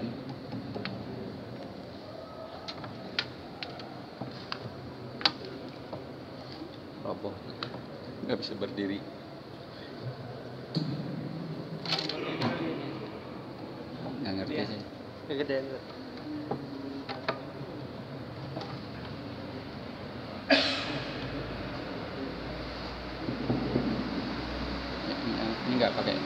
kan. Roboh, nggak bisa berdiri. Nggak ngerti ya. Sih. Kegedean. Ini nggak pakai.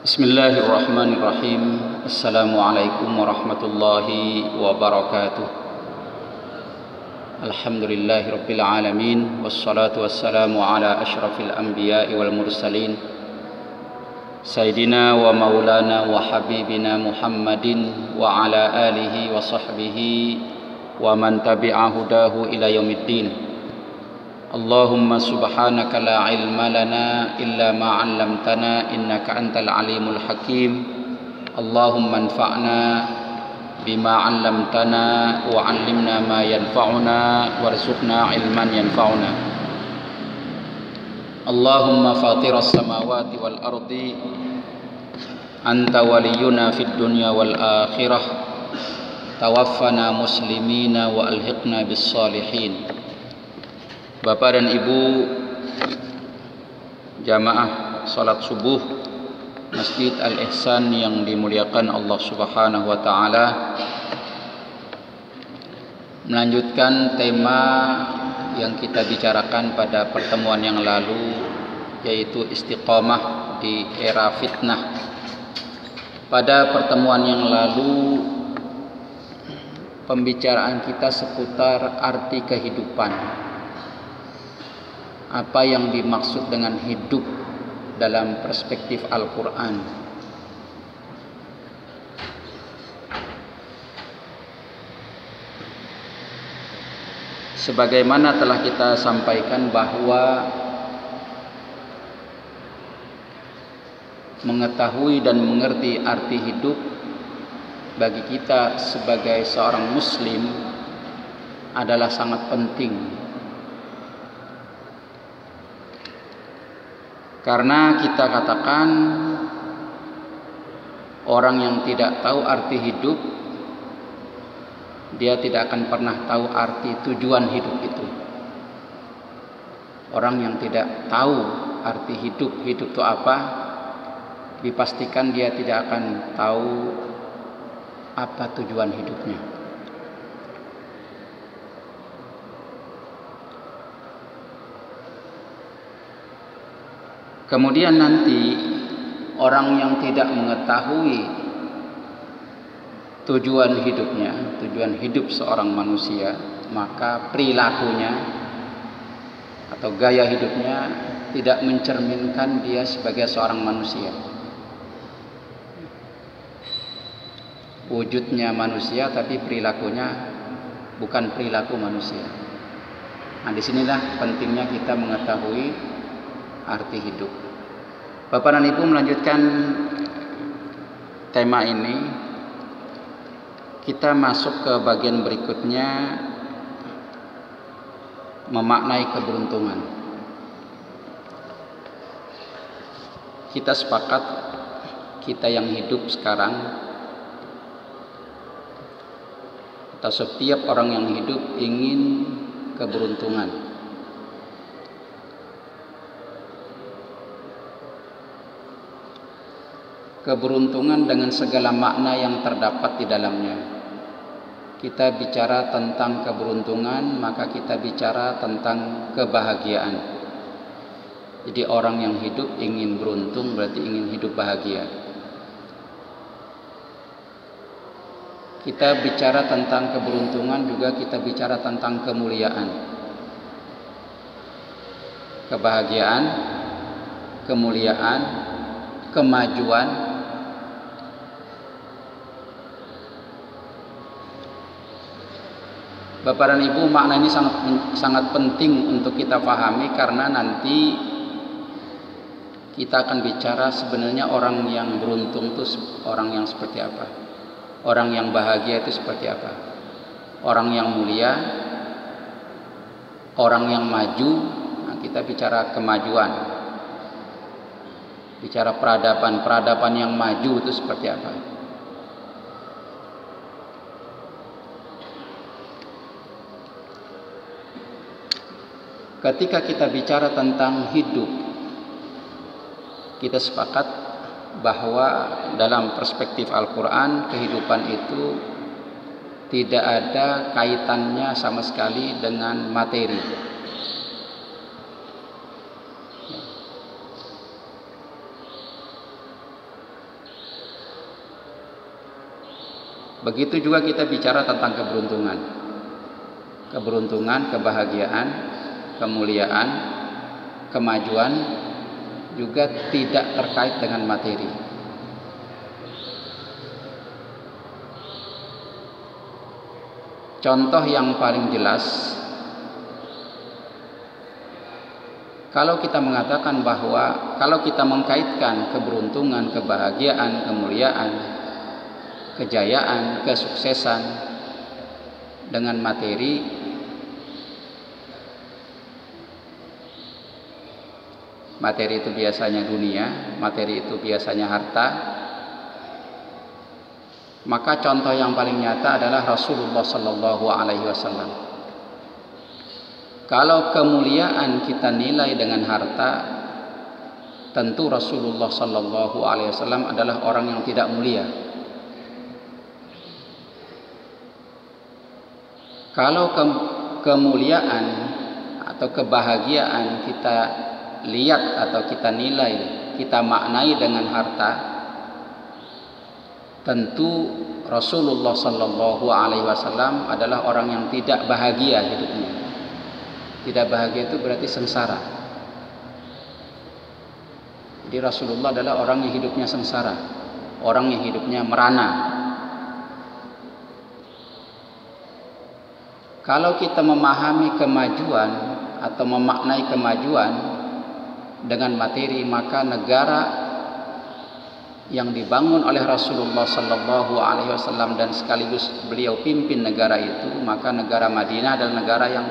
Bismillahirrahmanirrahim. Assalamualaikum warahmatullahi wabarakatuh. Alhamdulillahirabbil alamin wassalatu wassalamu ala asyrafil anbiya'i wal mursalin sayidina wa maulana wa habibina Muhammadin wa ala alihi wa sahbihi wa man tabi'a hudahu ila yaumiddin. Allahumma subhanaka la ilma lana illa ma 'allamtana innaka antal alimul hakim. Allahumma anfa'na bima 'allamtana wa 'allimna ma yanfa'una warzuqna 'ilman yanfa'una. Allahumma fatiras samawati wal ardi anta waliyuna fid dunya wal akhirah tawaffana muslimina wa alhiqna bis salihin. Bapak dan Ibu jamaah salat subuh Masjid Al-Ihsan yang dimuliakan Allah Subhanahu wa taala, melanjutkan tema yang kita bicarakan pada pertemuan yang lalu, yaitu istiqomah di era fitnah. Pada pertemuan yang lalu pembicaraan kita seputar arti kehidupan. Apa yang dimaksud dengan hidup dalam perspektif Al-Quran. Sebagaimana telah kita sampaikan bahwa mengetahui dan mengerti arti hidup bagi kita sebagai seorang Muslim adalah sangat penting. Karena kita katakan orang yang tidak tahu arti hidup, dia tidak akan pernah tahu arti tujuan hidup itu. Orang yang tidak tahu arti hidup, hidup itu apa, dipastikan dia tidak akan tahu apa tujuan hidupnya. Kemudian nanti orang yang tidak mengetahui tujuan hidupnya, tujuan hidup seorang manusia, maka perilakunya atau gaya hidupnya tidak mencerminkan dia sebagai seorang manusia. Wujudnya manusia tapi perilakunya bukan perilaku manusia. Nah, disinilah pentingnya kita mengetahui arti hidup. Bapak dan Ibu, melanjutkan tema ini, kita masuk ke bagian berikutnya, memaknai keberuntungan. Kita sepakat, kita yang hidup sekarang atau setiap orang yang hidup ingin keberuntungan. Keberuntungan dengan segala makna yang terdapat di dalamnya. Kita bicara tentang keberuntungan, maka kita bicara tentang kebahagiaan. Jadi orang yang hidup ingin beruntung berarti ingin hidup bahagia. Kita bicara tentang keberuntungan juga kita bicara tentang kemuliaan. Kebahagiaan, kemuliaan, kemajuan, Bapak dan Ibu, makna ini sangat penting untuk kita pahami, karena nanti kita akan bicara sebenarnya orang yang beruntung itu orang yang seperti apa, orang yang bahagia itu seperti apa, orang yang mulia, orang yang maju. Nah, kita bicara kemajuan, bicara peradaban yang maju itu seperti apa. Ketika kita bicara tentang hidup, kita sepakat bahwa dalam perspektif Al-Quran, kehidupan itu tidak ada kaitannya sama sekali dengan materi. Begitu juga kita bicara tentang keberuntungan. Keberuntungan, kebahagiaan, kemuliaan, kemajuan juga tidak terkait dengan materi. Contoh yang paling jelas, kalau kita mengatakan bahwa kalau kita mengkaitkan keberuntungan, kebahagiaan, kemuliaan, kejayaan, kesuksesan dengan materi, materi itu biasanya dunia, materi itu biasanya harta. Maka contoh yang paling nyata adalah Rasulullah Shallallahu Alaihi Wasallam. Kalau kemuliaan kita nilai dengan harta, tentu Rasulullah Shallallahu Alaihi Wasallam adalah orang yang tidak mulia. Kalau kemuliaan atau kebahagiaan kita lihat atau kita nilai, kita maknai dengan harta, tentu Rasulullah Shallallahu Alaihi Wasallam adalah orang yang tidak bahagia hidupnya. Tidak bahagia itu berarti sengsara. Jadi Rasulullah adalah orang yang hidupnya sengsara, orang yang hidupnya merana. Kalau kita memahami kemajuan atau memaknai kemajuan dengan materi, maka negara yang dibangun oleh Rasulullah Shallallahu Alaihi Wasallam dan sekaligus beliau pimpin negara itu, maka negara Madinah adalah negara yang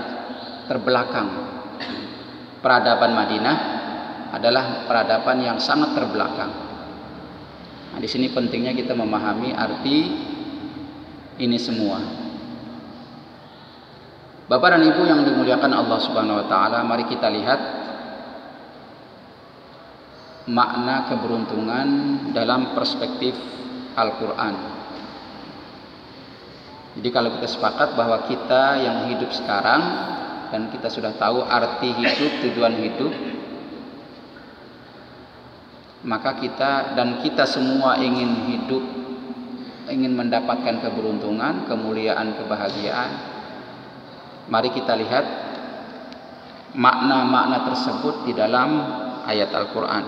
terbelakang. Peradaban Madinah adalah peradaban yang sangat terbelakang. Nah, di sini pentingnya kita memahami arti ini semua. Bapak dan Ibu yang dimuliakan Allah Subhanahu Wa Taala, mari kita lihat makna keberuntungan dalam perspektif Al-Quran. Jadi kalau kita sepakat bahwa kita yang hidup sekarang dan kita sudah tahu arti hidup, tujuan hidup, maka kita semua ingin hidup, ingin mendapatkan keberuntungan, kemuliaan, kebahagiaan. Mari kita lihat makna-makna tersebut di dalam ayat Al-Quran.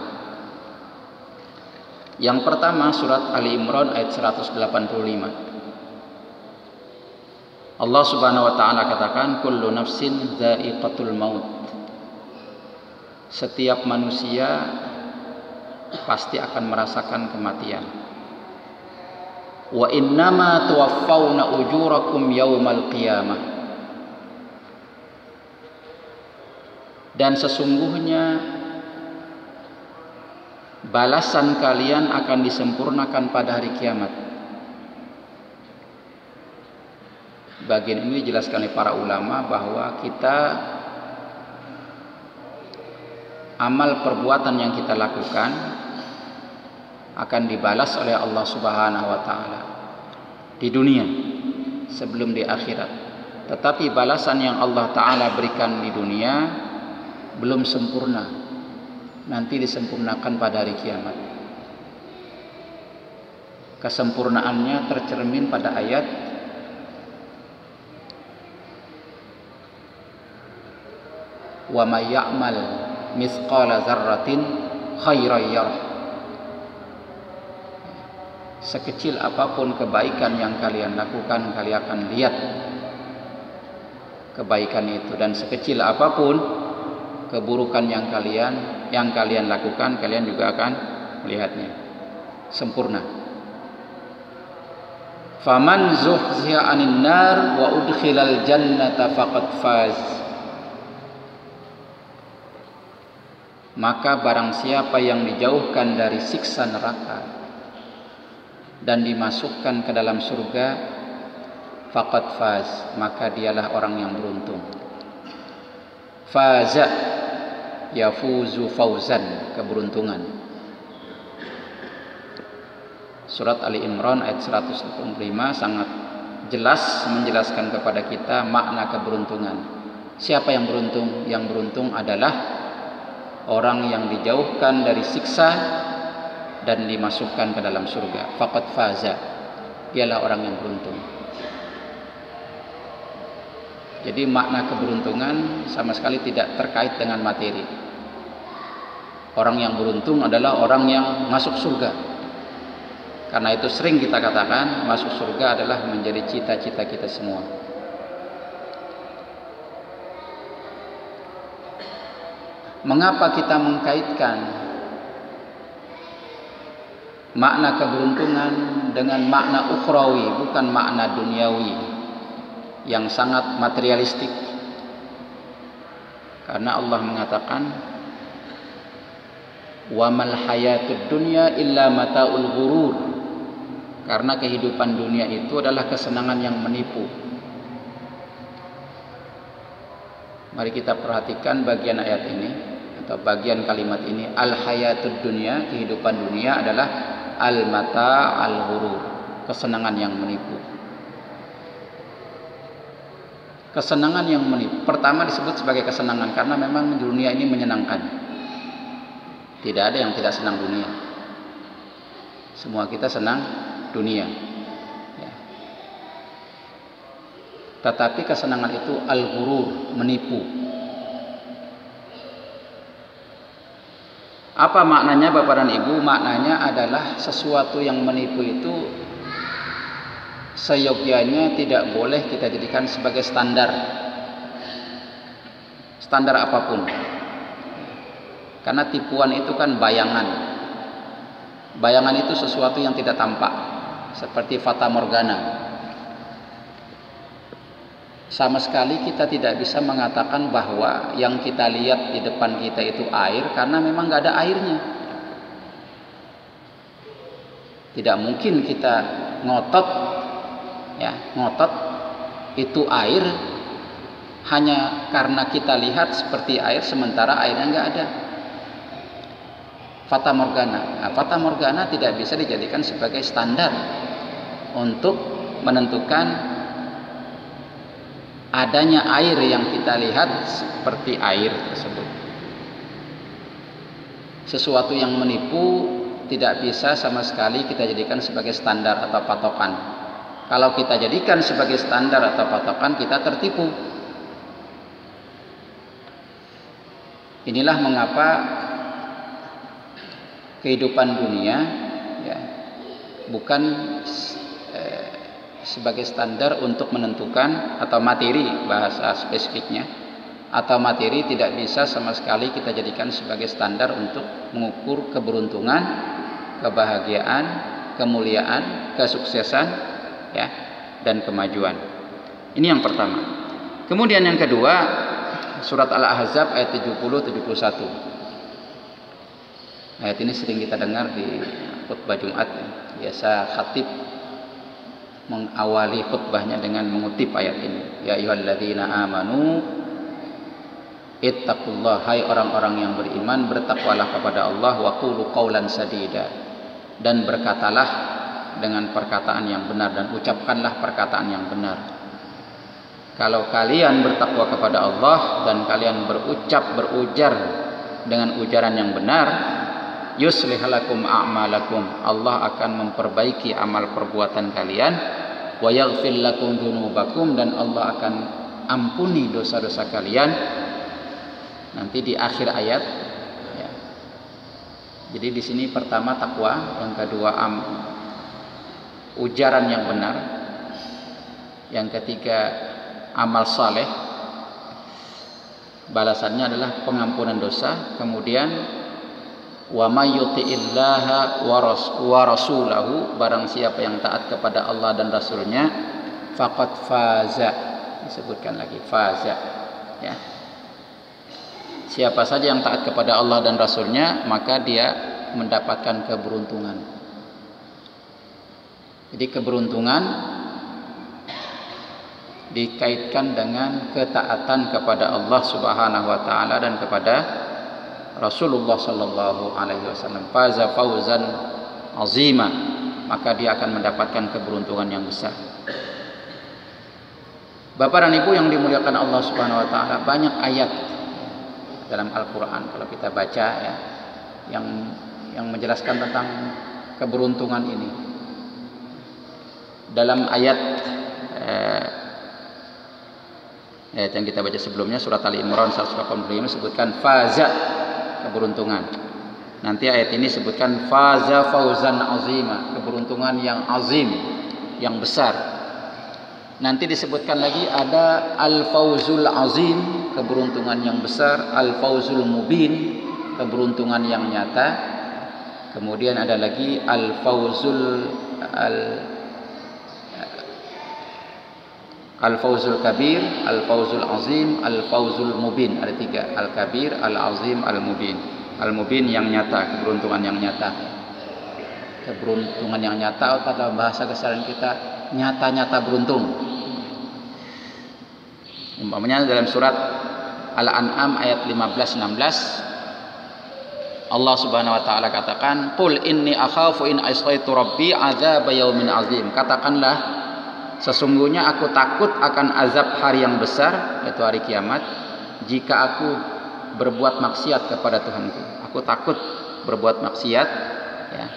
Yang pertama, surat Ali Imran ayat 185. Allah Subhanahu wa taala katakan, kullu nafsin dha'iqatul maut. Setiap manusia pasti akan merasakan kematian. Wa innama tuwaffawna ujurakum yaumal qiyamah. Dan sesungguhnya balasan kalian akan disempurnakan pada hari kiamat. Bagian ini dijelaskan oleh para ulama bahwa kita amal perbuatan yang kita lakukan akan dibalas oleh Allah Subhanahu wa Ta'ala di dunia sebelum di akhirat. Tetapi balasan yang Allah Ta'ala berikan di dunia belum sempurna, nanti disempurnakan pada hari kiamat. Kesempurnaannya tercermin pada ayat wa may ya'mal mithqala dzarratin khairan yarah. Sekecil apapun kebaikan yang kalian lakukan, kalian akan lihat kebaikan itu, dan sekecil apapun keburukan yang kalian lakukan, kalian juga akan melihatnya sempurna. Faman zuhziha 'anil nar wa udkhilal jannata faqad faz. Maka barang siapa yang dijauhkan dari siksa neraka dan dimasukkan ke dalam surga, faqad faz, maka dialah orang yang beruntung. Faza, yafuzu fauzan, keberuntungan. Surat Ali Imran ayat 185 sangat jelas menjelaskan kepada kita makna keberuntungan. Siapa yang beruntung? Yang beruntung adalah orang yang dijauhkan dari siksa dan dimasukkan ke dalam surga. Faqad faza, dialah orang yang beruntung. Jadi makna keberuntungan sama sekali tidak terkait dengan materi. Orang yang beruntung adalah orang yang masuk surga. Karena itu sering kita katakan masuk surga adalah menjadi cita-cita kita semua. Mengapa kita mengkaitkan makna keberuntungan dengan makna ukhrawi, bukan makna duniawi yang sangat materialistik? Karena Allah mengatakan wa mal hayatud dunya illa mataul ghurur. Karena kehidupan dunia itu adalah kesenangan yang menipu. Mari kita perhatikan bagian ayat ini, bagian kalimat ini, al hayatud dunia, kehidupan dunia adalah al mata al ghurur, kesenangan yang menipu. Kesenangan yang menipu pertama disebut sebagai kesenangan karena memang dunia ini menyenangkan. Tidak ada yang tidak senang dunia, semua kita senang dunia ya. Tetapi kesenangan itu al ghurur, menipu. Apa maknanya Bapak dan Ibu? Maknanya adalah sesuatu yang menipu itu seyogyanya tidak boleh kita jadikan sebagai standar. Standar apapun. Karena tipuan itu kan bayangan. Bayangan itu sesuatu yang tidak tampak. Seperti fata morgana. Sama sekali kita tidak bisa mengatakan bahwa yang kita lihat di depan kita itu air, karena memang nggak ada airnya. Tidak mungkin kita ngotot, ya ngotot itu air hanya karena kita lihat seperti air sementara airnya nggak ada. Fata morgana. Nah, fata morgana tidak bisa dijadikan sebagai standar untuk menentukan adanya air yang kita lihat seperti air tersebut. Sesuatu yang menipu tidak bisa sama sekali kita jadikan sebagai standar atau patokan. Kalau kita jadikan sebagai standar atau patokan, kita tertipu. Inilah mengapa kehidupan dunia ya, bukan sebagai standar untuk menentukan, atau materi bahasa spesifiknya, atau materi tidak bisa sama sekali kita jadikan sebagai standar untuk mengukur keberuntungan, kebahagiaan, kemuliaan, kesuksesan ya, dan kemajuan. Ini yang pertama. Kemudian yang kedua, surat Al-Ahzab ayat 70-71. Ayat ini sering kita dengar di khutbah Jumat, biasa khatib mengawali khutbahnya dengan mengutip ayat ini, ya ayyuhalladzina amanu ittaqullah, hai orang-orang yang beriman, bertakwalah kepada Allah, wa qulu qawlan sadida, dan berkatalah dengan perkataan yang benar, dan ucapkanlah perkataan yang benar. Kalau kalian bertakwa kepada Allah dan kalian berucap, berujar dengan ujaran yang benar, yuslih lakum a'malakum, Allah akan memperbaiki amal perbuatan kalian, wa yaghfir lakum dzunubakum, dan Allah akan ampuni dosa-dosa kalian. Nanti di akhir ayat ya. Jadi di sini pertama takwa, yang kedua ujaran yang benar, yang ketiga amal saleh, balasannya adalah pengampunan dosa. Kemudian wa may yuti'illaha wa rasulahu, barang siapa yang taat kepada Allah dan rasulnya, faqad faza, disebutkan lagi faza ya. Siapa saja yang taat kepada Allah dan rasulnya, maka dia mendapatkan keberuntungan. Jadi keberuntungan dikaitkan dengan ketaatan kepada Allah Subhanahu wa taala dan kepada Rasulullah sallallahu alaihi wasallam. Faza fauzan azima, maka dia akan mendapatkan keberuntungan yang besar. Bapak dan Ibu yang dimuliakan Allah Subhanahu wa taala, banyak ayat dalam Al-Qur'an kalau kita baca ya yang menjelaskan tentang keberuntungan ini. Dalam ayat yang kita baca sebelumnya, surat Ali Imran 185 sebutkan faza, keberuntungan. Nanti ayat ini sebutkan faza fauzan azima, keberuntungan yang azim, yang besar. Nanti disebutkan lagi ada al fauzul azim, keberuntungan yang besar, al fauzul mubin, keberuntungan yang nyata. Kemudian ada lagi al-Fawzul Kabir, Al-Fawzul Azim, Al-Fawzul Mubin. Ada tiga, Al-Kabir, Al-Azim, Al-Mubin. Al-Mubin yang nyata, keberuntungan yang nyata. Keberuntungan yang nyata, atau dalam bahasa kesalahan kita, nyata-nyata beruntung. Umpamanya dalam surat Al-An'am ayat 15-16, Allah Subhanahu wa taala katakan, "Qul inni akhafu in asaitu rabbi adzab yaumin azim." Katakanlah, sesungguhnya aku takut akan azab hari yang besar, yaitu hari kiamat, jika aku berbuat maksiat kepada Tuhanku. Aku takut berbuat maksiat ya.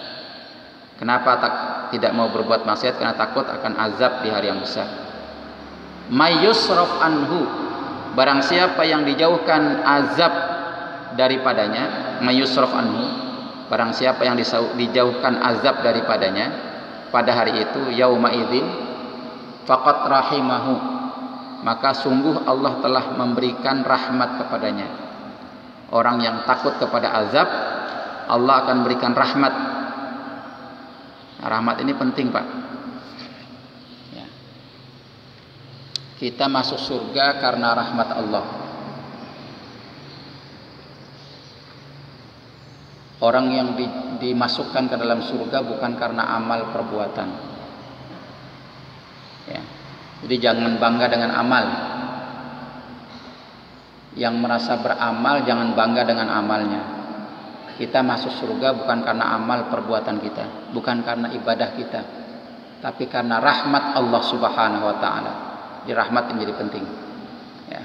Kenapa tidak mau berbuat maksiat? Karena takut akan azab di hari yang besar. May yusraf anhu, barang siapa yang dijauhkan azab daripadanya, may yusraf anhu, barang siapa yang dijauhkan azab daripadanya pada hari itu, yauma idzin faqad rahimahu, maka sungguh Allah telah memberikan rahmat kepadanya. Orang yang takut kepada azab, Allah akan berikan rahmat. Nah, rahmat ini penting Pak ya. Kita masuk surga karena rahmat Allah. Orang yang dimasukkan ke dalam surga bukan karena amal perbuatan. Ya. Jadi jangan bangga dengan amal. Yang merasa beramal jangan bangga dengan amalnya. Kita masuk surga bukan karena amal perbuatan kita, bukan karena ibadah kita, tapi karena rahmat Allah Subhanahu wa taala. Jadi rahmat menjadi penting. Ya.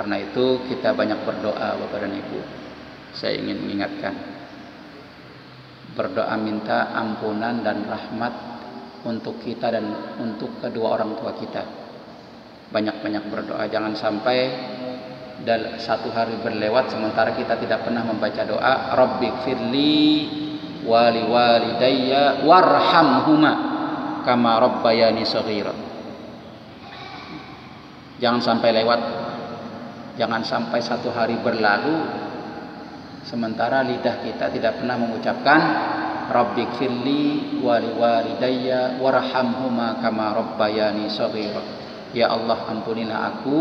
Karena itu kita banyak berdoa Bapak dan Ibu. Saya ingin mengingatkan, berdoa minta ampunan dan rahmat untuk kita dan untuk kedua orang tua kita. Banyak-banyak berdoa, jangan sampai satu hari berlewat sementara kita tidak pernah membaca doa Rabbighfirli wa liwalidayya warhamhuma kama rabbayani shaghira. Jangan sampai lewat, jangan sampai satu hari berlalu sementara lidah kita tidak pernah mengucapkan Rabbighfirli wa liwalidayya warhamhuma kama rabbayani shaghira. Ya Allah, ampunilah aku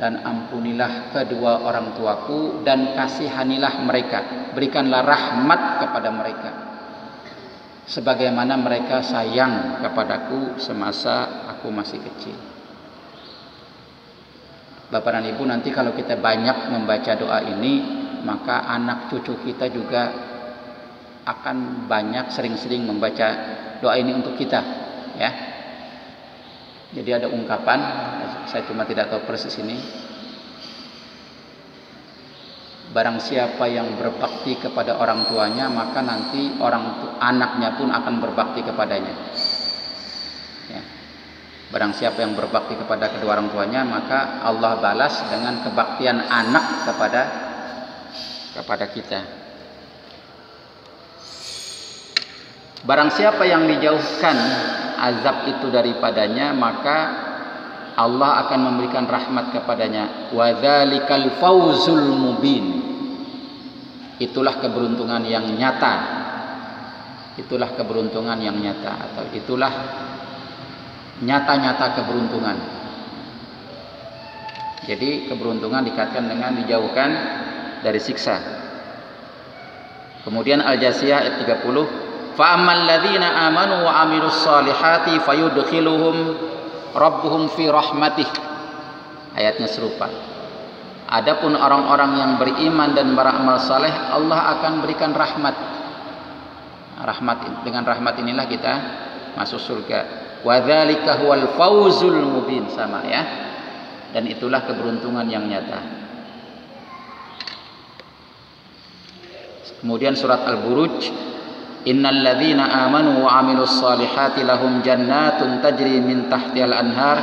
Dan ampunilah kedua orang tuaku dan kasihanilah mereka. Berikanlah rahmat kepada mereka, sebagaimana mereka sayang kepadaku semasa aku masih kecil. Bapak dan Ibu, nanti kalau kita banyak membaca doa ini, maka anak cucu kita juga akan banyak sering-sering membaca doa ini untuk kita, ya. Jadi ada ungkapan, saya cuma tidak tahu persis ini. Barang siapa yang berbakti kepada orang tuanya, maka nanti anaknya pun akan berbakti kepadanya, ya. Barang siapa yang berbakti kepada kedua orang tuanya, maka Allah balas dengan kebaktian anak kepada kita. Barang siapa yang dijauhkan azab itu daripadanya, maka Allah akan memberikan rahmat kepadanya. Wa dzalikal fawzul mubin. Itulah keberuntungan yang nyata. Itulah keberuntungan yang nyata, atau itulah nyata-nyata keberuntungan. Jadi keberuntungan dikaitkan dengan dijauhkan dari siksa. Kemudian Al-Jasiyah ayat 30, fa ammal ladzina amanu wa amilus solihati fayudkhiluhum rabbuhum fi rahmatih. Ayatnya serupa. Adapun orang-orang yang beriman dan beramal saleh, Allah akan berikan rahmat. Dengan rahmat inilah kita masuk surga. Wa dzalika huwal fawzul mubin, sama ya. Dan itulah keberuntungan yang nyata. Kemudian surat Al-Buruj, innal ladzina amanu wa amilus solihati lahum jannatun tajri min tahtihal anhar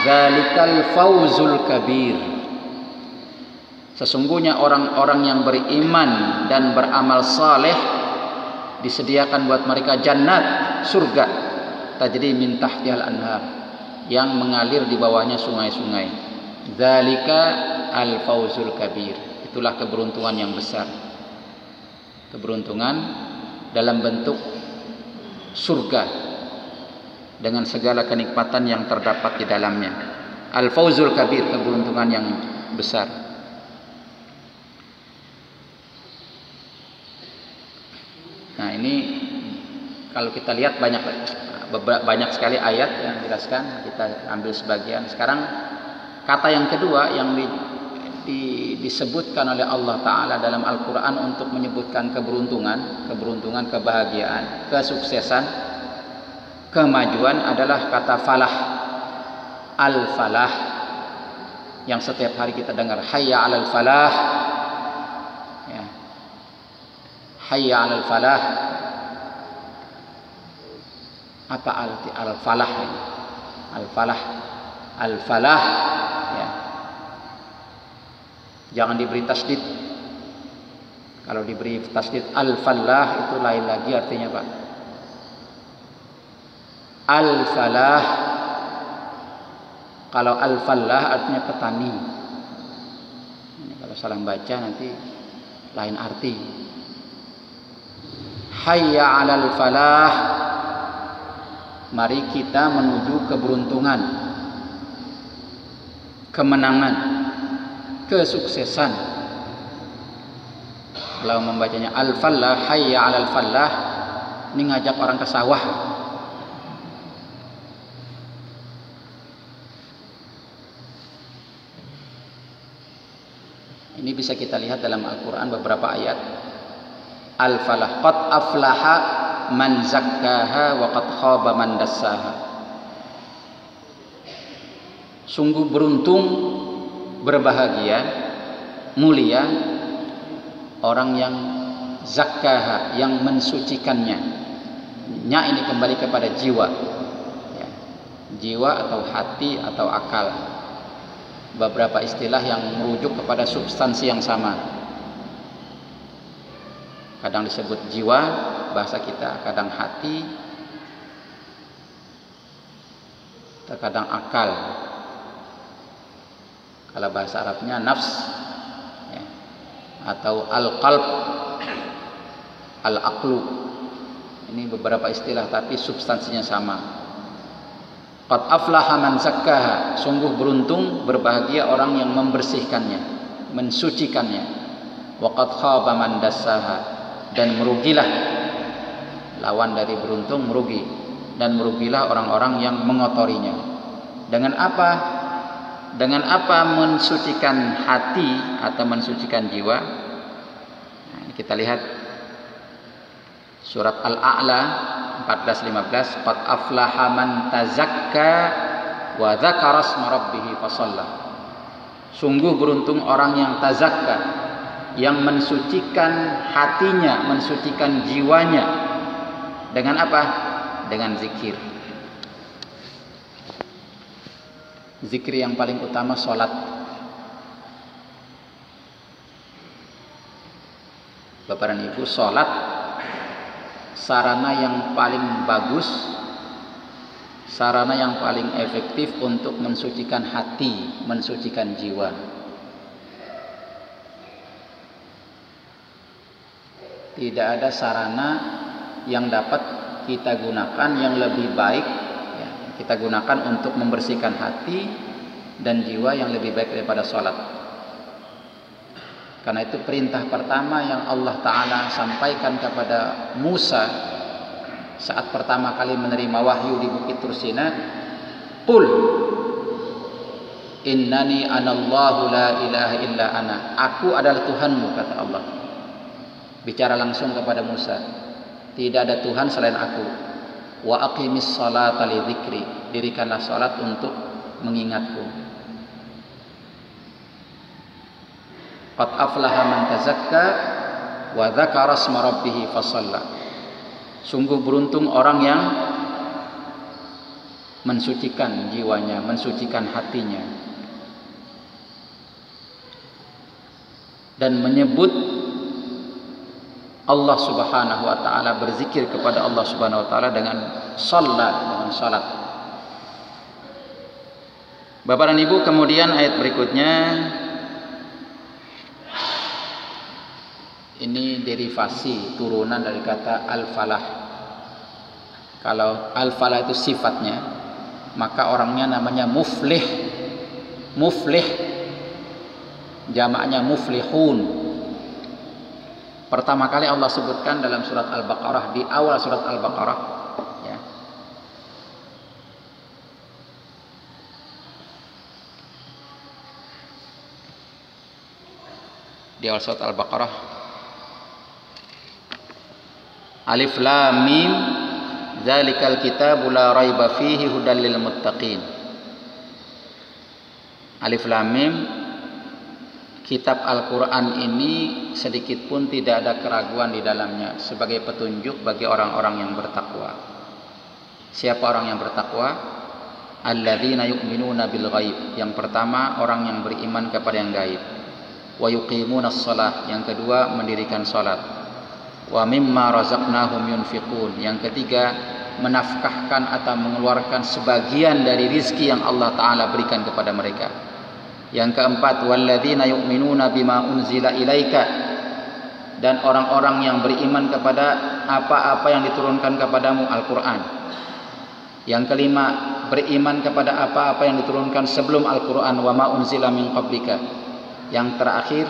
dzalikal fawzul kabir. Sesungguhnya orang-orang yang beriman dan beramal saleh disediakan buat mereka jannat, surga, tajri min tahtihal anhar, yang mengalir di bawahnya sungai-sungai. Dzalika al fawzul kabir. Itulah keberuntungan yang besar. Keberuntungan dalam bentuk surga dengan segala kenikmatan yang terdapat di dalamnya. Al-Fawzul Kabir, keberuntungan yang besar. Nah, ini kalau kita lihat banyak sekali ayat yang dijelaskan, kita ambil sebagian. Sekarang kata yang kedua yang disebutkan oleh Allah Ta'ala dalam Al-Quran untuk menyebutkan keberuntungan, kebahagiaan, kesuksesan, kemajuan adalah kata falah. Al-falah, yang setiap hari kita dengar, hayya alal falah, ya. Hayya alal falah. Apa arti al-falah ini? Al-falah, al-falah, ya. Jangan diberi tasdid. Kalau diberi tasdid al-falah itu lain lagi artinya, Pak. Al-falah, kalau al-falah artinya petani. Ini kalau salah baca nanti lain arti. Hayya 'alal falah, mari kita menuju keberuntungan, kemenangan, kesuksesan. Kalau membacanya al-falah, hayya 'alal falah, ini ngajak orang ke sawah. Ini bisa kita lihat dalam Al-Qur'an beberapa ayat. Al-falah, qad aflaha man zakkaha wa qad khaba man dassaha. Sungguh beruntung, berbahagia, mulia orang yang zakkaha, yang mensucikannya. Nya ini kembali kepada jiwa, ya. Jiwa atau hati atau akal. Beberapa istilah yang merujuk kepada substansi yang sama. Kadang disebut jiwa bahasa kita, kadang hati, terkadang akal. Kalau bahasa Arabnya nafs, ya, atau al-qalb, al-aqlu. Ini beberapa istilah tapi substansinya sama. Qad aflaha man zakkaha, sungguh beruntung, berbahagia orang yang membersihkannya, mensucikannya. Wa qad khaba man dassaha, dan merugilah, lawan dari beruntung merugi, dan merugilah orang-orang yang mengotorinya. Dengan apa? Dengan apa mensucikan hati atau mensucikan jiwa? Nah, kita lihat surat Al-A'la 14-15. Qad aflaha man tazakka wa dzakara asma rabbih fasalla. Sungguh beruntung orang yang tazakka, yang mensucikan hatinya, mensucikan jiwanya. Dengan apa? Dengan zikir. Zikir yang paling utama salat. Bapak dan Ibu, salat sarana yang paling bagus, sarana yang paling efektif untuk mensucikan hati, mensucikan jiwa. Tidak ada sarana yang dapat kita gunakan yang lebih baik, kita gunakan untuk membersihkan hati dan jiwa yang lebih baik daripada sholat. Karena itu perintah pertama yang Allah Ta'ala sampaikan kepada Musa saat pertama kali menerima wahyu di Bukit Tursina, Qul innani anallahu la ilaha illa ana. Aku adalah Tuhanmu, kata Allah. Bicara langsung kepada Musa, tidak ada Tuhan selain aku. Wa aqimis sholata li dzikri, dirikanlah salat untuk mengingatku. Qad aflaha man tazakka wa dzakara asma rabbih fasalla. Sungguh beruntung orang yang mensucikan jiwanya, mensucikan hatinya, dan menyebut Allah Subhanahu wa Ta'ala, berzikir kepada Allah Subhanahu wa Ta'ala dengan salat, dengan salat. Bapak dan Ibu, kemudian ayat berikutnya ini derivasi turunan dari kata al-falah. Kalau al-falah itu sifatnya, maka orangnya namanya muflih. Muflih jamaknya muflihun. Pertama kali Allah sebutkan dalam surat Al-Baqarah, di awal surat Al-Baqarah, ya. Di awal surat Al-Baqarah, Alif Lam Mim, Zalikal kitabu la raiba fihi hudal lil muttaqin. Alif Lam Mim, kitab Al-Quran ini sedikit pun tidak ada keraguan di dalamnya, sebagai petunjuk bagi orang-orang yang bertakwa. Siapa orang yang bertakwa? Alladzina yu'minuna bil ghaib. Yang pertama, orang yang beriman kepada yang gaib. Wa yuqimunas shalah. Yang kedua, mendirikan salat. Wa mimma razaqnahum yunfiqun. Yang ketiga, menafkahkan atau mengeluarkan sebagian dari rizki yang Allah Ta'ala berikan kepada mereka. Yang keempat, walladzina yu'minuna bima unzila ilaika, dan orang-orang yang beriman kepada apa-apa yang diturunkan kepadamu, Al-Qur'an. Yang kelima, beriman kepada apa-apa yang diturunkan sebelum Al-Qur'an, wa ma unzila min qablika. Yang terakhir,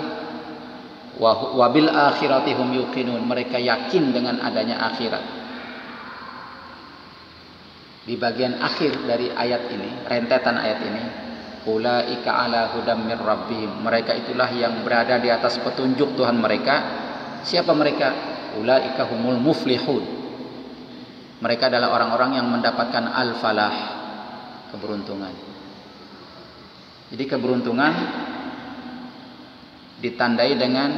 wa bil akhirati hum yuqinun, mereka yakin dengan adanya akhirat. Di bagian akhir dari ayat ini, rentetan ayat ini, ulaika ala hudam mir rabbihim, mereka itulah yang berada di atas petunjuk Tuhan mereka. Siapa mereka? Ulaika humul muflihun. Mereka adalah orang-orang yang mendapatkan al-falah, keberuntungan. Jadi keberuntungan ditandai dengan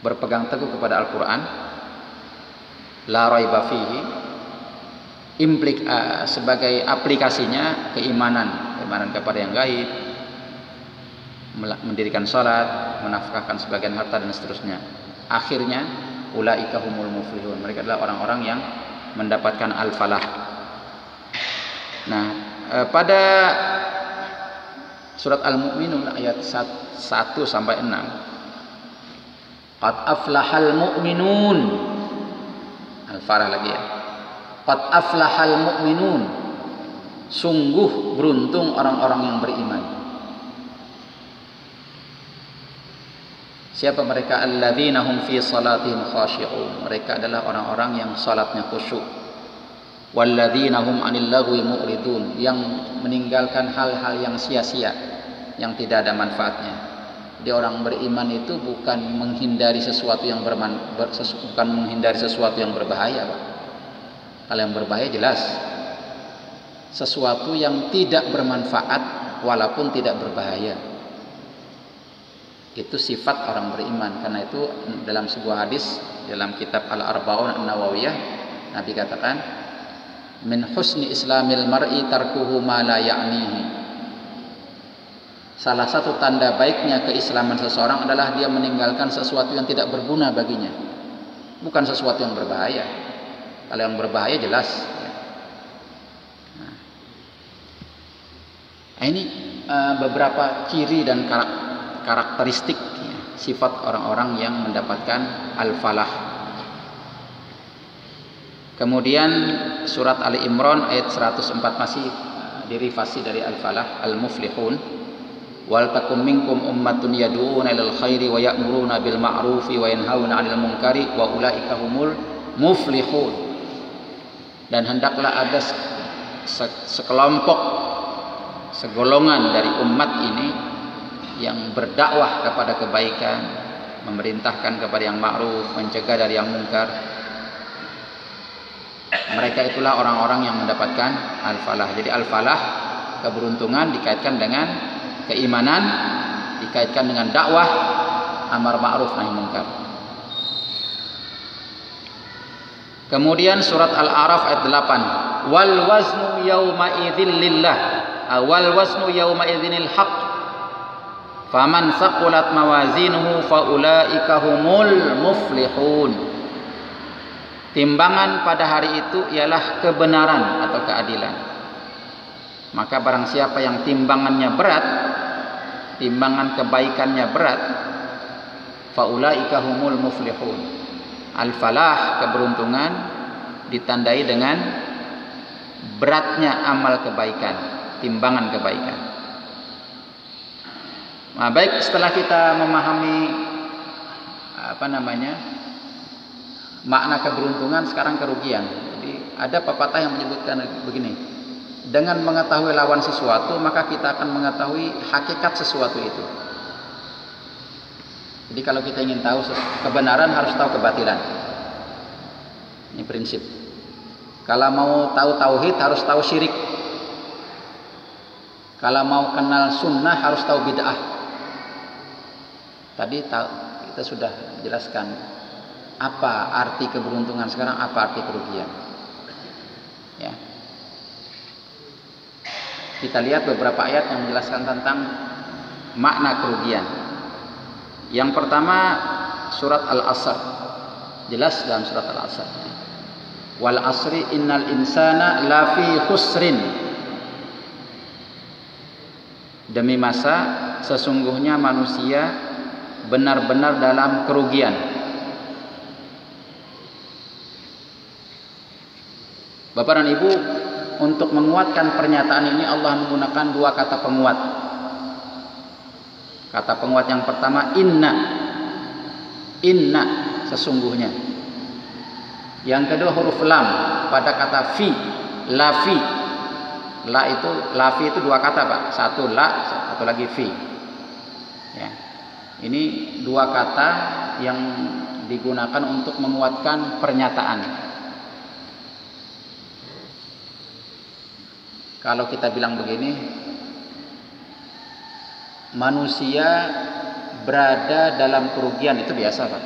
berpegang teguh kepada Al-Qur'an, la raiba fihi. Sebagai aplikasinya, keimanan kepada yang gaib, mendirikan sholat, menafkahkan sebagian harta, dan seterusnya. Akhirnya ulaika humul muflihun, mereka adalah orang-orang yang mendapatkan al-falah. Nah, pada surat Al-Mu'minun ayat 1 sampai 6, qad aflahal mu'minun, al-falah lagi ya, qad aflahal mu'minun. Sungguh beruntung orang-orang yang beriman. Siapa mereka? Alladzina hum fi salatihim khashi'un. Mereka adalah orang-orang yang salatnya khusyuk. Walladzina hum 'anil lagwi mu'ridun, yang meninggalkan hal-hal yang sia-sia, yang tidak ada manfaatnya. Jadi orang beriman itu bukan menghindari sesuatu yang berbahaya, Pak. Hal yang berbahaya jelas. Sesuatu yang tidak bermanfaat walaupun tidak berbahaya. Itu sifat orang beriman. Karena itu dalam sebuah hadis dalam kitab Al-Arba'un An-Nawawiyah, Nabi katakan, min husni islamil mar'i tarkuhu ma la ya'nihi. Salah satu tanda baiknya keislaman seseorang adalah dia meninggalkan sesuatu yang tidak berguna baginya, bukan sesuatu yang berbahaya. Kalau yang berbahaya jelas. Nah, ini beberapa ciri dan karakteristik sifat orang-orang yang mendapatkan al-falah. Kemudian surat Ali Imran ayat 104 masih derivasi dari al-falah, al-muflihun. Wal takum minkum ummatun yad'una ilal khairi wa ya'muruna bil ma'rufi wa yanhauna 'anil munkari wa ulaika humul muflihun. Dan hendaklah ada sekelompok, segolongan dari umat ini yang berdakwah kepada kebaikan, memerintahkan kepada yang ma'ruf, mencegah dari yang mungkar. Mereka itulah orang-orang yang mendapatkan al-falah. Jadi al-falah, keberuntungan, dikaitkan dengan keimanan, dikaitkan dengan dakwah, amar ma'ruf nahi mungkar. Kemudian surat Al-A'raf ayat 8. Wal waznu yawma idzin lillah, wal waznu yawma idzinil haqq. Faman saqulat mawazinuhu faulaika humul muflihun. Timbangan pada hari itu ialah kebenaran atau keadilan. Maka barang siapa yang timbangannya berat, timbangan kebaikannya berat, faulaika humul muflihun. Al-falah, keberuntungan, ditandai dengan beratnya amal kebaikan, timbangan kebaikan. Nah, baik, setelah kita memahami makna keberuntungan, sekarang kerugian. Jadi ada pepatah yang menyebutkan begini, dengan mengetahui lawan sesuatu maka kita akan mengetahui hakikat sesuatu itu. Jadi kalau kita ingin tahu kebenaran harus tahu kebatilan. Ini prinsip. Kalau mau tahu tauhid harus tahu syirik. Kalau mau kenal sunnah harus tahu bid'ah. Tadi kita sudah jelaskan apa arti keberuntungan, sekarang apa arti kerugian. Ya. Kita lihat beberapa ayat yang menjelaskan tentang makna kerugian. Yang pertama surat Al-Asr. Jelas dalam surat Al-Asr. Wal asri innal insana lafi khusrin. Demi masa sesungguhnya manusia benar-benar dalam kerugian. Bapak dan Ibu, untuk menguatkan pernyataan ini Allah menggunakan dua kata penguat. Kata penguat yang pertama inna. Inna, sesungguhnya. Yang kedua huruf lam pada kata fi, lafi. La itu, lafi itu dua kata, Pak. Satu la, satu lagi fi. Ya. Ini dua kata yang digunakan untuk menguatkan pernyataan. Kalau kita bilang begini, manusia berada dalam kerugian, itu biasa, Pak.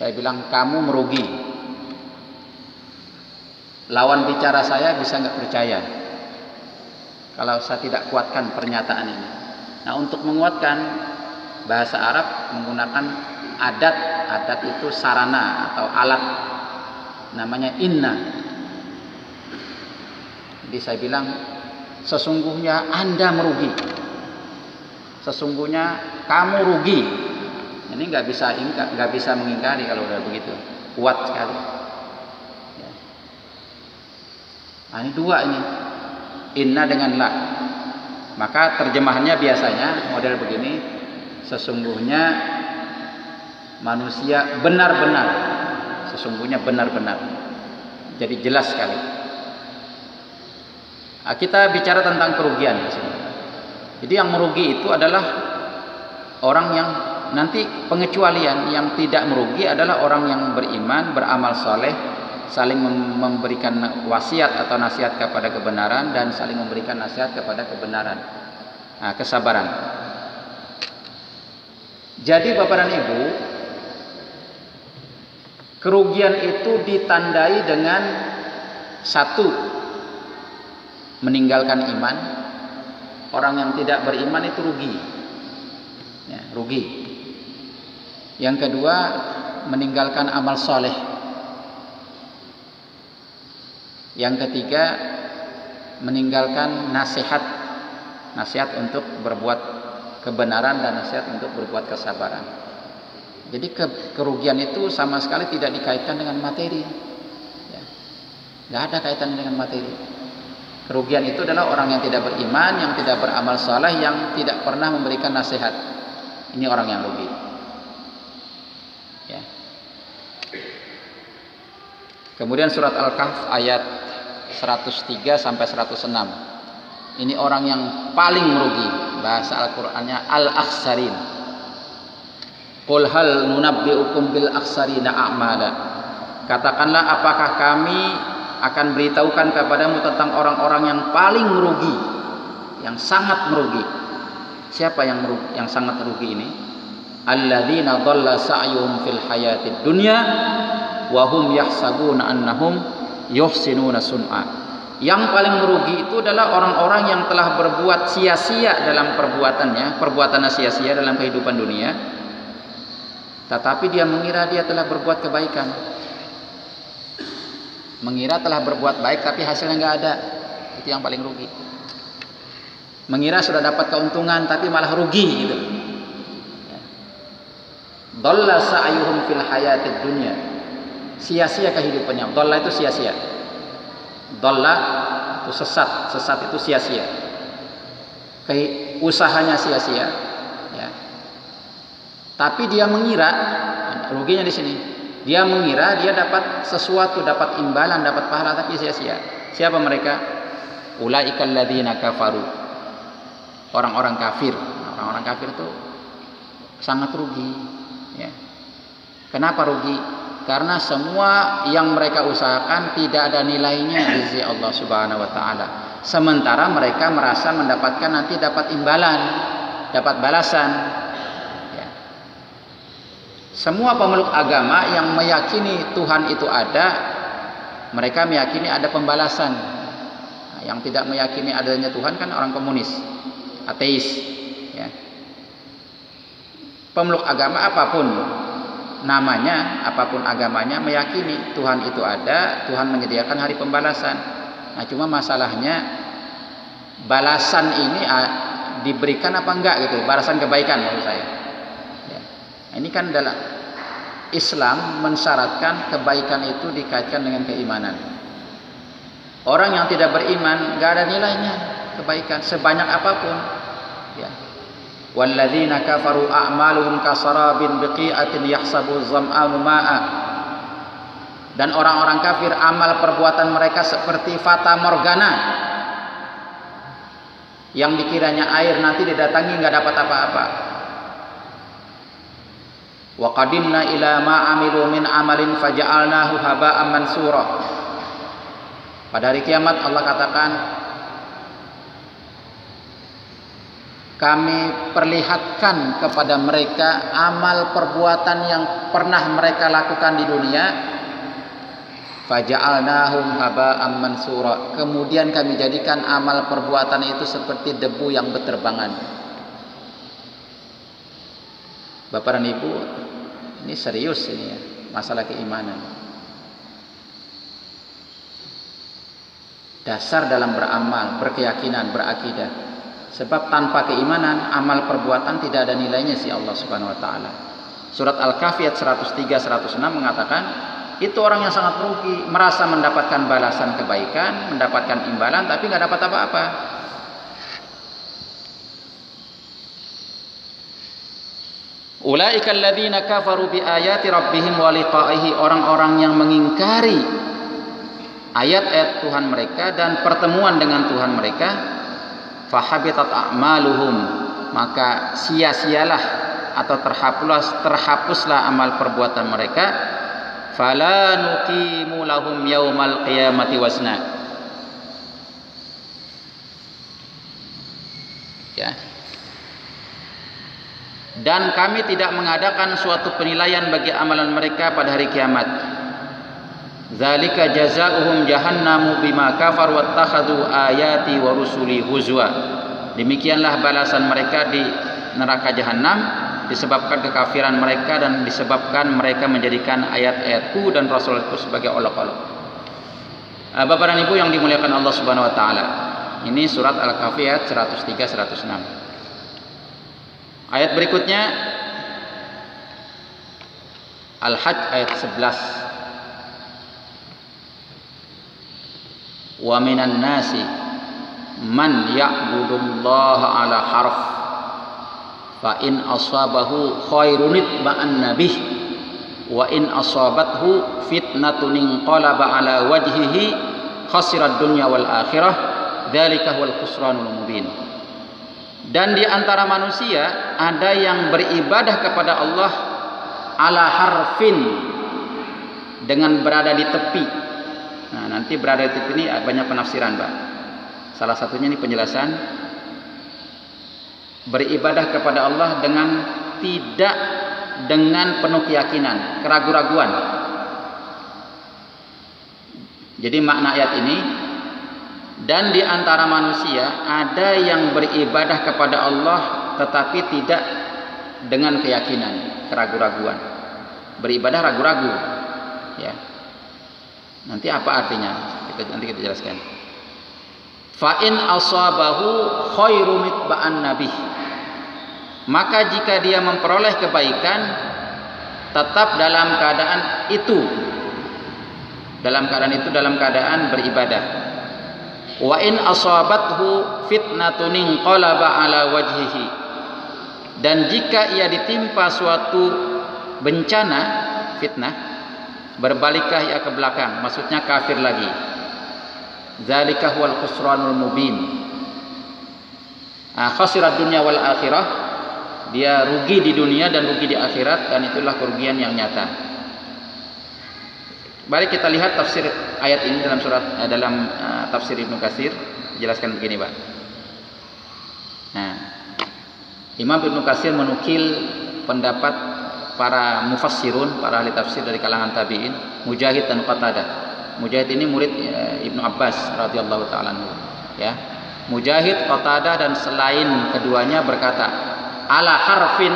Saya bilang kamu merugi. Lawan bicara saya bisa nggak percaya kalau saya tidak kuatkan pernyataan ini. Nah, untuk menguatkan, bahasa Arab menggunakan adat. Adat itu sarana atau alat, namanya inna. Jadi saya bilang sesungguhnya Anda merugi, sesungguhnya kamu rugi. Ini nggak bisa mengingkari kalau udah begitu kuat sekali. Nah, ini dua ini, inna dengan la. Maka terjemahannya biasanya model begini, sesungguhnya manusia benar-benar, sesungguhnya benar-benar. Jadi jelas sekali. Nah, kita bicara tentang kerugian di sini. Jadi yang merugi itu adalah orang yang nanti pengecualian, yang tidak merugi adalah orang yang beriman, beramal soleh, saling memberikan wasiat atau nasihat kepada kebenaran, dan saling memberikan nasihat kepada kebenaran. Nah, kesabaran. Jadi Bapak dan Ibu, kerugian itu ditandai dengan satu, meninggalkan iman. Orang yang tidak beriman itu rugi, ya, rugi. Yang kedua, meninggalkan amal soleh. Yang ketiga, meninggalkan nasihat, nasihat untuk berbuat kebenaran dan nasihat untuk berbuat kesabaran. Jadi kerugian itu sama sekali tidak dikaitkan dengan materi, ya. Nggak ada kaitan dengan materi. Kerugian itu adalah orang yang tidak beriman, yang tidak beramal saleh, yang tidak pernah memberikan nasihat. Ini orang yang rugi, ya. Kemudian surat Al-Kahf ayat 103 sampai 106. Ini orang yang paling merugi. Bahasa Al-Qur'annya al-akhsarin. Qul hal nunabbi'ukum bil akhsarina a'mala. Katakanlah, apakah kami akan beritahukan kepadamu tentang orang-orang yang paling merugi, yang sangat merugi. Siapa yang merugi, yang sangat merugi ini? Alladzina dhalla sa'yuhum fil hayatid dunya wahum yahsabuna annahum yuhsinuna sun'a. Yang paling merugi itu adalah orang-orang yang telah berbuat sia-sia dalam perbuatannya, perbuatannya sia-sia dalam kehidupan dunia, tetapi dia mengira dia telah berbuat kebaikan, mengira telah berbuat baik tapi hasilnya nggak ada. Itu yang paling rugi, mengira sudah dapat keuntungan tapi malah rugi gitu. Dhalla sa'yuhum fil hayatid dunya, sia-sia kehidupannya. Dhalla itu sia-sia. Dhalla itu sesat, sesat itu sia-sia. Usahanya sia-sia, ya. Tapi dia mengira, ruginya di sini, dia mengira dia dapat sesuatu, dapat imbalan, dapat pahala, tapi sia-sia. Siapa mereka? Ulaikal ladzina kafaru. Orang-orang kafir. Orang-orang kafir itu sangat rugi, ya. Kenapa rugi? Karena semua yang mereka usahakan tidak ada nilainya di sisi Allah Subhanahu wa taala. Sementara mereka merasa mendapatkan, nanti dapat imbalan, dapat balasan, ya. Semua pemeluk agama yang meyakini Tuhan itu ada, mereka meyakini ada pembalasan. Nah, yang tidak meyakini adanya Tuhan kan orang komunis, ateis, ya. Pemeluk agama apapun namanya, apapun agamanya, meyakini Tuhan itu ada, Tuhan menyediakan hari pembalasan. Nah, cuma masalahnya balasan ini diberikan apa enggak gitu, balasan kebaikan menurut saya, ya. Ini kan adalah Islam mensyaratkan kebaikan itu dikaitkan dengan keimanan. Orang yang tidak beriman enggak ada nilainya kebaikan sebanyak apapun, ya. Walladzina kafaru a'maluhum kasarabin biqi'atin yahsabu zam'anu ma'a. Dan orang-orang kafir, amal perbuatan mereka seperti fata morgana, yang dikiranya air, nanti didatangi nggak dapat apa-apa. Wa qadimna ila ma 'amilu min amalin faja'alnahu haba'an mansura. Pada hari kiamat Allah katakan, kami perlihatkan kepada mereka amal perbuatan yang pernah mereka lakukan di dunia. Faja'alnahum haba'am mansura. Kemudian kami jadikan amal perbuatan itu seperti debu yang berterbangan. Bapak dan Ibu, ini serius ini, ya, masalah keimanan. Dasar dalam beramal, berkeyakinan, berakidah. Sebab tanpa keimanan, amal perbuatan tidak ada nilainya si Allah Subhanahu wa taala. Surat Al-Kahf ayat 103-106 mengatakan, itu orang yang sangat rugi, merasa mendapatkan balasan kebaikan, mendapatkan imbalan, tapi nggak dapat apa-apa. Ulaikal ladzina kafaru bi ayati rabbihim wa liqa'ihi, orang-orang yang mengingkari ayat-ayat Tuhan mereka dan pertemuan dengan Tuhan mereka. Fahabitat a'maluhum, maka sia-sialah atau terhapuslah amal perbuatan mereka. Fala nuqimu lahum yaumal qiyamati wazna. Ya. Dan kami tidak mengadakan suatu penilaian bagi amalan mereka pada hari kiamat. Zalika jazaohum jahannamu bima kafaru wattakhadhu ayati wa rusuli huzwa. Demikianlah balasan mereka di neraka jahanam disebabkan kekafiran mereka dan disebabkan mereka menjadikan ayat-ayatku dan rasul-Ku sebagai olok-olok. Bapak dan Ibu yang dimuliakan Allah Subhanahu wa taala. Ini surat Al-Kahfi ayat 103-106. Ayat berikutnya Al-Hajj ayat 11. Wa minan nasi man ya'budullaha ala harf fa in asabahu khairunit ba'an nabih wa in asabathu fitnatun inqalaba ala wajhihi khasirad dunya wal akhirah dzalika wal khusranul mubin. Dan di antara manusia ada yang beribadah kepada Allah ala harfin, dengan berada di tepi. Nah, nanti berada di tepi ini banyak penafsiran, Pak. Salah satunya ini penjelasan beribadah kepada Allah dengan tidak dengan penuh keyakinan, keraguan-raguan. Jadi makna ayat ini, dan di antara manusia ada yang beribadah kepada Allah tetapi tidak dengan keyakinan, keraguan-raguan. Beribadah ragu-ragu. Ya. Nanti apa artinya? Nanti kita jelaskan. Fa in asabahu khairum itba'an nabih. Maka jika dia memperoleh kebaikan tetap dalam keadaan itu. Dalam keadaan beribadah. Wa in asabathu fitnatun inqalaba ala wajhihi, dan jika ia ditimpa suatu bencana, fitnah, berbaliklah ia ke belakang, maksudnya kafir lagi. Dzalika huwal khusranul mubin. Khasirat dunya wal akhirah, dia rugi di dunia dan rugi di akhirat, dan itulah kerugian yang nyata. Mari kita lihat tafsir ayat ini dalam surat tafsir Ibnu Katsir, jelaskan begini, Pak. Nah, Imam Ibnu Katsir menukil pendapat para mufassirun, para ahli tafsir dari kalangan tabi'in, Mujahid dan Qatadah. Mujahid ini murid Ibnu Abbas radhiyallahu taala anhu, ya. Mujahid, Qatadah dan selain keduanya berkata, ala harfin.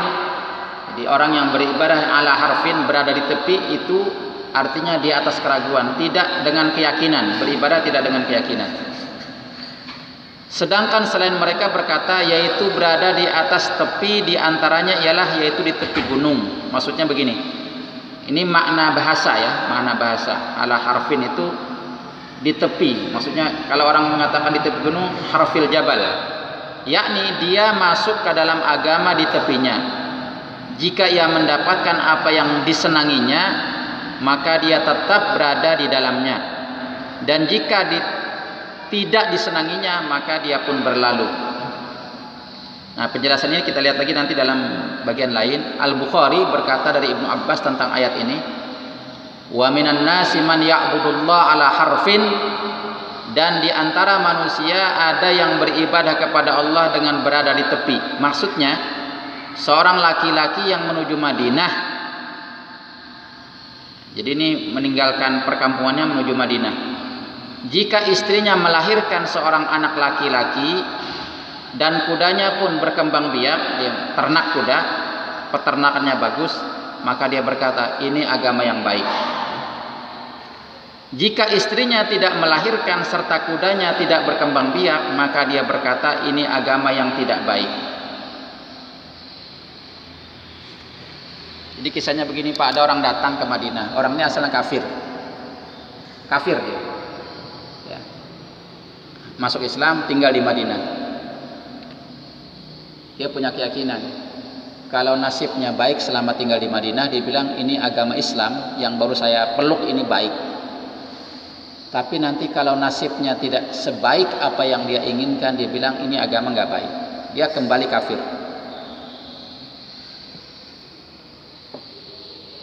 Jadi orang yang beribadah ala harfin, berada di tepi, itu artinya di atas keraguan, tidak dengan keyakinan, beribadah tidak dengan keyakinan. Sedangkan selain mereka berkata, yaitu berada di atas tepi, diantaranya ialah yaitu di tepi gunung. Maksudnya begini, ini makna bahasa, ya, makna bahasa. Ala harfin itu di tepi, maksudnya kalau orang mengatakan di tepi gunung, harfil jabal, yakni dia masuk ke dalam agama di tepinya. Jika ia mendapatkan apa yang disenanginya, maka dia tetap berada di dalamnya, dan jika tidak disenanginya, maka dia pun berlalu. Nah, penjelasan ini kita lihat lagi nanti dalam bagian lain. Al-Bukhari berkata dari Ibnu Abbas tentang ayat ini, wa minan nasi man ya'budullah ala harfin, dan di antara manusia ada yang beribadah kepada Allah dengan berada di tepi. Maksudnya seorang laki-laki yang menuju Madinah. Jadi ini meninggalkan perkampungannya menuju Madinah. Jika istrinya melahirkan seorang anak laki-laki dan kudanya pun berkembang biak, dia ternak kuda, peternakannya bagus, maka dia berkata, ini agama yang baik. Jika istrinya tidak melahirkan serta kudanya tidak berkembang biak, maka dia berkata, ini agama yang tidak baik. Jadi kisahnya begini Pak, ada orang datang ke Madinah, orangnya asalnya kafir dia. Ya. Masuk Islam, tinggal di Madinah. Dia punya keyakinan kalau nasibnya baik selama tinggal di Madinah, dia bilang ini agama Islam yang baru saya peluk ini baik. Tapi nanti kalau nasibnya tidak sebaik apa yang dia inginkan, dia bilang ini agama nggak baik. Dia kembali kafir.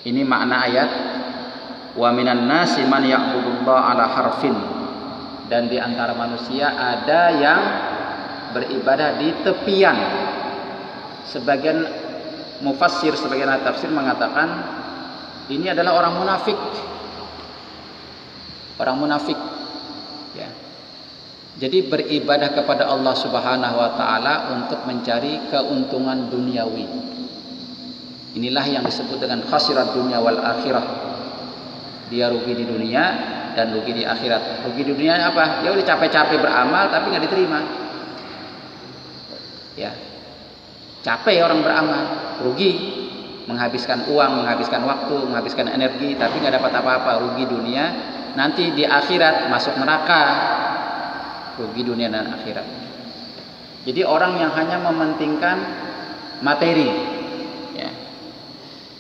Ini makna ayat wa minan nasi man ya'budullaha ala harfin, dan di antara manusia ada yang beribadah di tepian. Sebagian mufassir, sebagian ahli tafsir mengatakan ini adalah orang munafik. Orang munafik. Ya. Jadi beribadah kepada Allah Subhanahu wa taala untuk mencari keuntungan duniawi. Inilah yang disebut dengan khasirat dunia wal akhirah. Dia rugi di dunia dan rugi di akhirat. Rugi di dunia apa? Dia udah capek-capek beramal tapi nggak diterima. Ya, capek orang beramal, rugi, menghabiskan uang, menghabiskan waktu, menghabiskan energi, tapi nggak dapat apa-apa. Rugi dunia, nanti di akhirat masuk neraka. Rugi dunia dan akhirat. Jadi orang yang hanya mementingkan materi.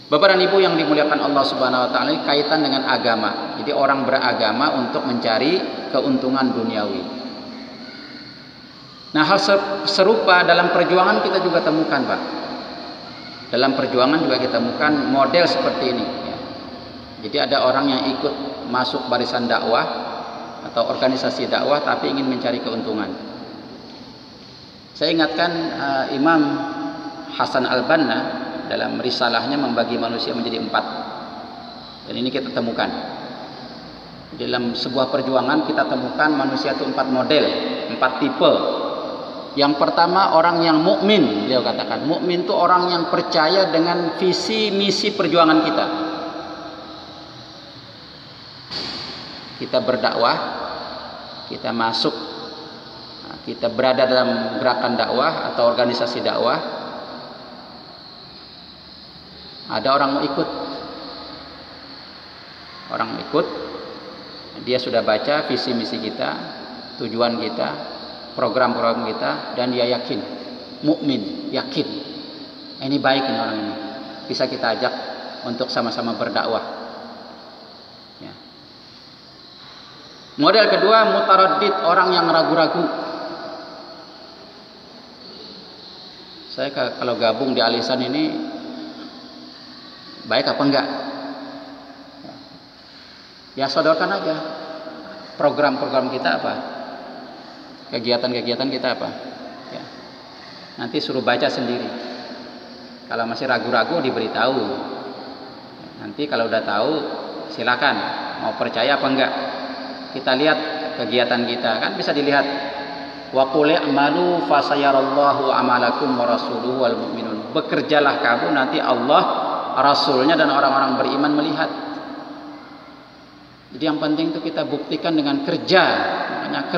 Bapak dan Ibu yang dimuliakan Allah Subhanahu wa taala, ini kaitan dengan agama. Jadi orang beragama untuk mencari keuntungan duniawi. Nah, hal serupa dalam perjuangan kita juga temukan, Pak. Dalam perjuangan juga kita temukan model seperti ini. Jadi ada orang yang ikut masuk barisan dakwah atau organisasi dakwah tapi ingin mencari keuntungan. Saya ingatkan Imam Hasan Al-Banna dalam risalahnya membagi manusia menjadi 4, dan ini kita temukan dalam sebuah perjuangan. Kita temukan manusia itu 4 model, 4 tipe. Yang pertama orang yang mukmin, beliau katakan mukmin itu orang yang percaya dengan visi misi perjuangan kita. Kita berdakwah, kita masuk, kita berada dalam gerakan dakwah atau organisasi dakwah. Ada orang mau ikut, dia sudah baca visi misi kita, tujuan kita, program-program kita, dan dia yakin, mukmin, yakin ini baik, ini orang ini bisa kita ajak untuk sama-sama berdakwah. Ya. Model kedua mutaraddid, orang yang ragu-ragu. Saya kalau gabung di Al-Ihsan ini baik apa enggak? Ya sodorkan aja program-program kita apa, kegiatan-kegiatan kita apa, ya. Nanti suruh baca sendiri. Kalau masih ragu-ragu diberitahu. Nanti kalau udah tahu silakan, mau percaya apa enggak. Kita lihat kegiatan kita, kan bisa dilihat. Wa qul i'malu fasayarallahu amalakum wa rasuluhu wal mu'minun. Bekerjalah kamu, nanti Allah, Rasulnya, dan orang-orang beriman melihat. Jadi yang penting itu kita buktikan dengan kerja. Makanya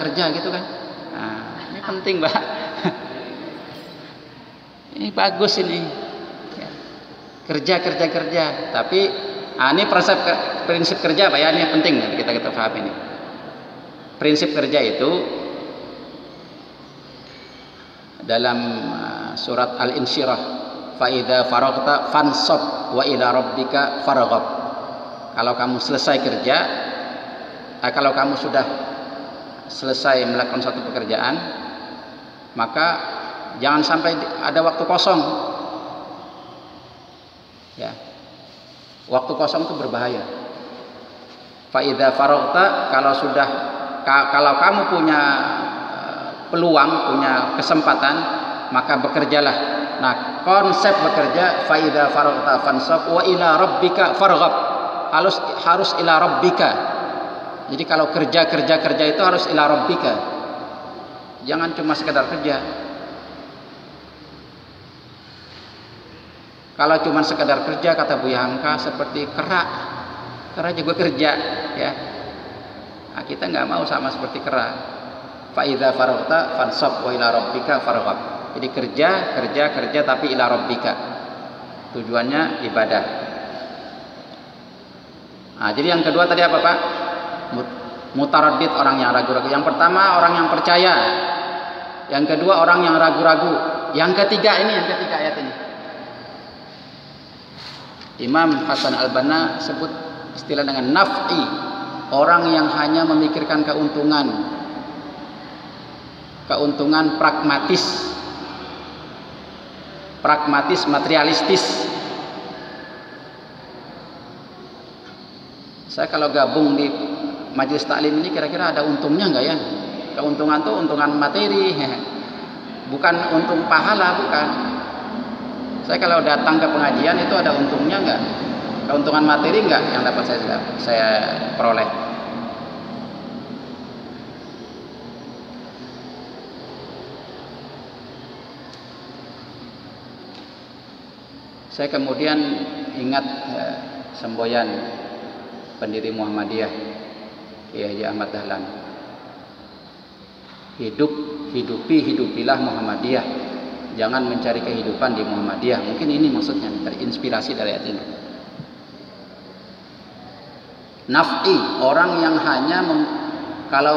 kerja gitu kan. Nah, ini penting, Pak. Ini bagus ini. Kerja. Tapi ini prinsip kerja, Pak, ya. Ini yang penting kita paham ini. Prinsip kerja itu dalam surat Al-Insyirah, faida faragta fansob wa ila rabbika faragab. Kalau kamu selesai kerja, kalau kamu sudah selesai melakukan satu pekerjaan, maka jangan sampai ada waktu kosong. Ya, waktu kosong itu berbahaya. Faida faragta, kalau kamu punya peluang, punya kesempatan, maka bekerjalah. Nah, konsep bekerja faida faragta fansab wa ila rabbika farghab. Harus ila rabbika. Jadi kalau kerja itu harus ila rabbika. Jangan cuma sekedar kerja. Kalau cuma sekedar kerja, kata Buya Hamka, seperti kera juga kerja, ya. Nah, kita nggak mau sama seperti kera. Faida faragta fansab wa ila rabbika farghab. Jadi kerja tapi ila rabbika. tujuannya ibadah. Nah, jadi yang kedua tadi apa, Pak? Mutaraddid, orang yang ragu-ragu. Yang pertama orang yang percaya, yang kedua orang yang ragu-ragu, yang ketiga ini, yang ketiga ayat ini. Imam Hasan Al-Banna sebut istilah dengan naf'i, orang yang hanya memikirkan keuntungan pragmatis, materialistis. Saya kalau gabung di majelis taklim ini kira-kira ada untungnya nggak ya? Keuntungan tuh untungan materi, bukan untung pahala, bukan. Saya kalau datang ke pengajian itu ada untungnya nggak? Keuntungan materi nggak yang dapat saya peroleh? Saya kemudian ingat semboyan pendiri Muhammadiyah, Kiai Ahmad Dahlan. Hidupilah Muhammadiyah. Jangan mencari kehidupan di Muhammadiyah. Mungkin ini maksudnya, terinspirasi dari ayat ini. Naf'i, orang yang hanya kalau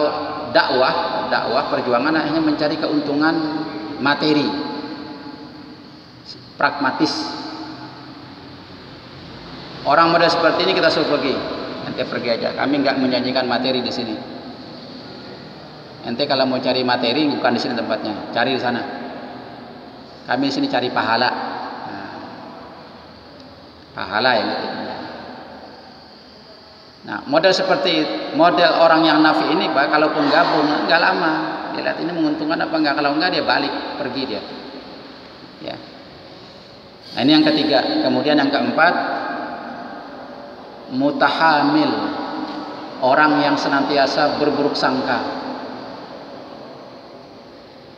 dakwah perjuangan hanya mencari keuntungan materi, pragmatis. Orang muda seperti ini kita suruh pergi. Ente pergi aja, kami nggak menjanjikan materi di sini. Ente kalau mau cari materi bukan di sini tempatnya, cari di sana. Kami di sini cari pahala. Nah, pahala ya. Gitu. Nah, model orang yang nafi ini, Pak, kalaupun gabung nggak lama, dia lihat ini menguntungkan apa enggak, kalau enggak dia balik, pergi dia. Ya. Nah, ini yang ketiga. Kemudian yang keempat, mutahamil, orang yang senantiasa berburuk sangka,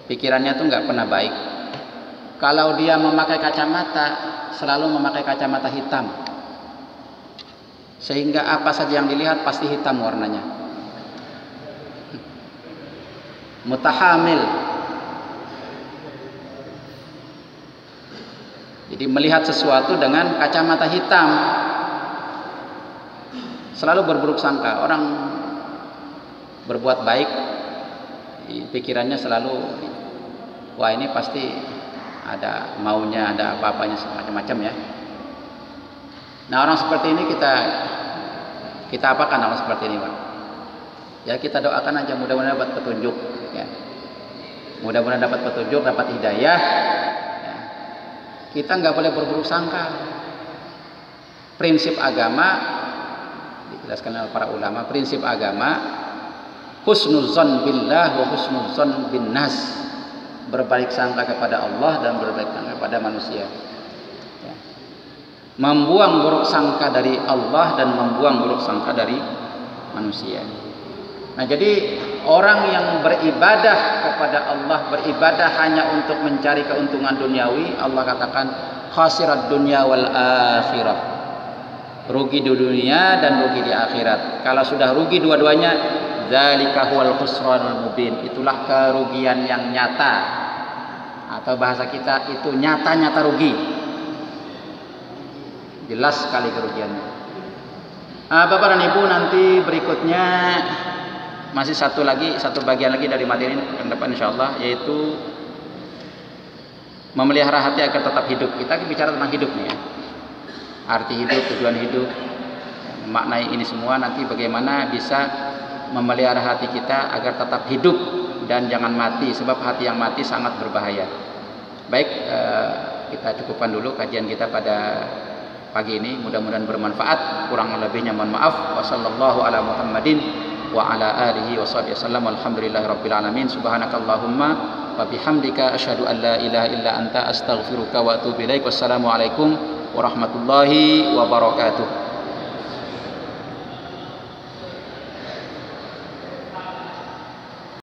pikirannya tuh nggak pernah baik. Kalau dia memakai kacamata, selalu memakai kacamata hitam, sehingga apa saja yang dilihat pasti hitam warnanya. Mutahamil, jadi melihat sesuatu dengan kacamata hitam, selalu berburuk sangka. Orang berbuat baik, pikirannya selalu, wah ini pasti ada maunya, ada apa-apanya, macam-macam ya. Nah, orang seperti ini kita apakan orang seperti ini, Pak? Ya kita doakan aja, mudah-mudahan dapat petunjuk, ya. Mudah-mudahan dapat petunjuk, dapat hidayah. Ya. Kita nggak boleh berburuk sangka. Prinsip agama, dijelaskan oleh para ulama, prinsip agama husnuzon billah wa husnuzon bin nas, berbaik sangka kepada Allah dan berbaik sangka kepada manusia, ya. Membuang buruk sangka dari Allah dan membuang buruk sangka dari manusia. Nah, jadi orang yang beribadah kepada Allah, beribadah hanya untuk mencari keuntungan duniawi, Allah katakan khasirat dunya wal akhirah, rugi di dunia dan rugi di akhirat. Kalau sudah rugi dua-duanya, dzalika huwal khusranul mubin, itulah kerugian yang nyata, atau bahasa kita itu nyata-nyata rugi, jelas sekali kerugiannya. Bapak dan Ibu, nanti berikutnya masih satu bagian lagi dari materi ini ke depan insyaallah, yaitu memelihara hati agar tetap hidup. Kita bicara tentang hidup nih, ya. Arti hidup, tujuan hidup, memaknai ini semua, nanti bagaimana bisa memelihara hati kita agar tetap hidup dan jangan mati, sebab hati yang mati sangat berbahaya. Baik, kita cukupkan dulu kajian kita pada pagi ini, mudah-mudahan bermanfaat. Kurang lebihnya mohon maaf. Wassallallahu ala Muhammadin wa ala alihi wa sahbihi wasallam. Alhamdulillahirabbil alamin. Subhanakallahumma wa bihamdika asyhadu an la ilaha illa anta astaghfiruka wa atubu ilaik. Wassalamualaikum warahmatullahi wabarakatuh.